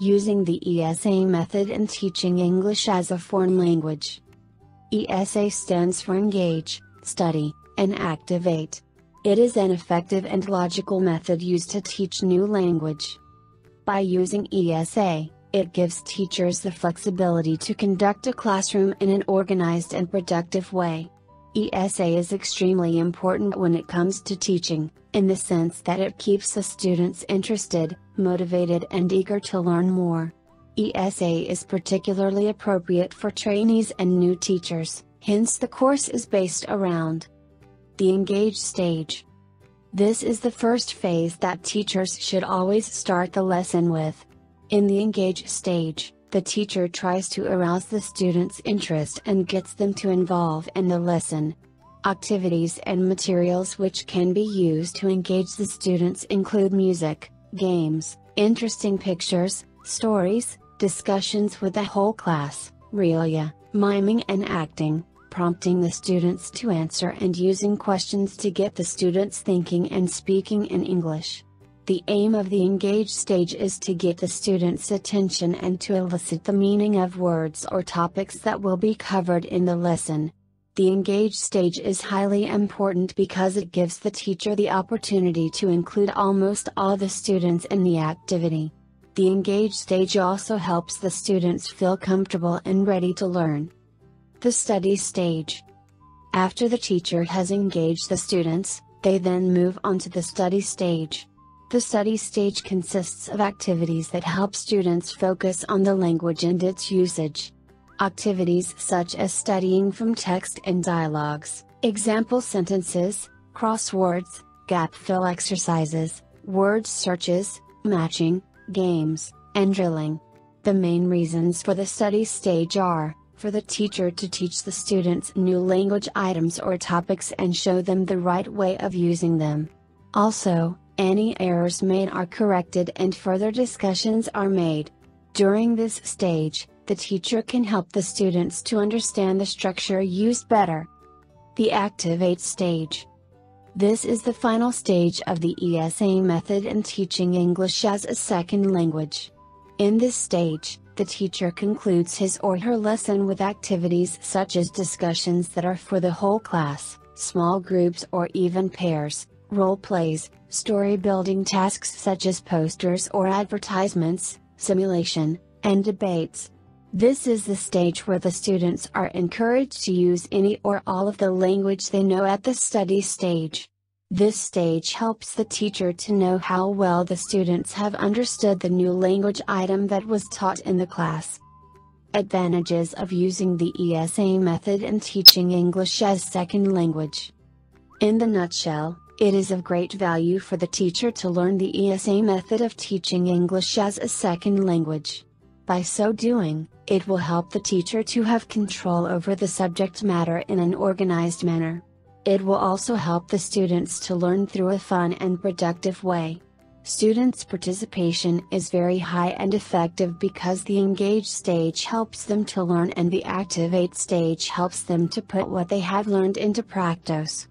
using the ESA method and teaching English as a foreign language. ESA stands for engage, study, and activate. It is an effective and logical method used to teach new language. By using ESA, it gives teachers the flexibility to conduct a classroom in an organized and productive way. ESA is extremely important when it comes to teaching, in the sense that it keeps the students interested, motivated and eager to learn more. ESA is particularly appropriate for trainees and new teachers, hence the course is based around the engage stage. This is the first phase that teachers should always start the lesson with. In the engage stage, the teacher tries to arouse the students' interest and gets them to involve in the lesson. Activities and materials which can be used to engage the students include music, games, interesting pictures, stories, discussions with the whole class, relia, miming and acting, prompting the students to answer and using questions to get the students thinking and speaking in English. The aim of the engage stage is to get the students' attention and to elicit the meaning of words or topics that will be covered in the lesson. The engage stage is highly important because it gives the teacher the opportunity to include almost all the students in the activity. The engage stage also helps the students feel comfortable and ready to learn. The study stage. After the teacher has engaged the students, they then move on to the study stage. The study stage consists of activities that help students focus on the language and its usage. Activities such as studying from text and dialogues, example sentences, crosswords, gap fill exercises, word searches, matching, games, and drilling. The main reasons for the study stage are, for the teacher to teach the students new language items or topics and show them the right way of using them. Also, any errors made are corrected and further discussions are made. During this stage, the teacher can help the students to understand the structure used better. The activate stage. This is the final stage of the ESA method in teaching English as a second language. In this stage, the teacher concludes his or her lesson with activities such as discussions that are for the whole class, small groups or even pairs, role plays, story building tasks such as posters or advertisements, simulation, and debates. This is the stage where the students are encouraged to use any or all of the language they know at the study stage. This stage helps the teacher to know how well the students have understood the new language item that was taught in the class. Advantages of using the ESA method in teaching English as second language. In the nutshell, it is of great value for the teacher to learn the ESA method of teaching English as a second language. By so doing, it will help the teacher to have control over the subject matter in an organized manner. It will also help the students to learn through a fun and productive way. Students' participation is very high and effective because the engage stage helps them to learn and the activate stage helps them to put what they have learned into practice.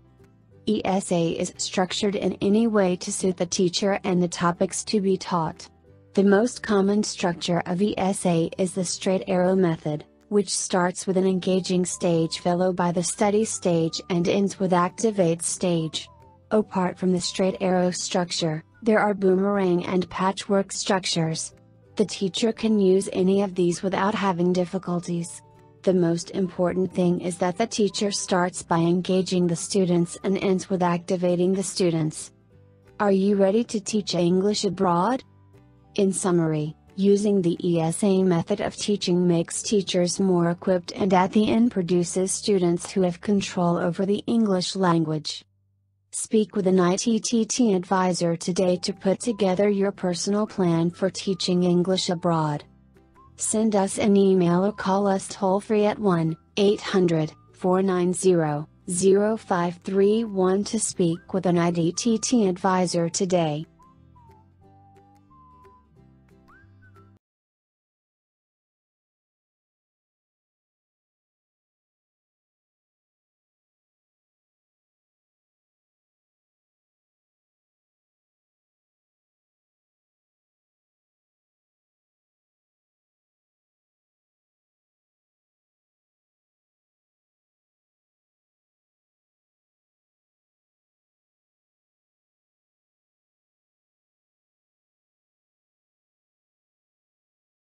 ESA is structured in any way to suit the teacher and the topics to be taught. The most common structure of ESA is the straight arrow method, which starts with an engaging stage followed by the study stage and ends with activate stage. Apart from the straight arrow structure, there are boomerang and patchwork structures. The teacher can use any of these without having difficulties. The most important thing is that the teacher starts by engaging the students and ends with activating the students. Are you ready to teach English abroad? In summary, using the ESA method of teaching makes teachers more equipped and at the end produces students who have control over the English language. Speak with an ITTT advisor today to put together your personal plan for teaching English abroad. Send us an email or call us toll free at 1-800-490-0531 to speak with an ITTT advisor today.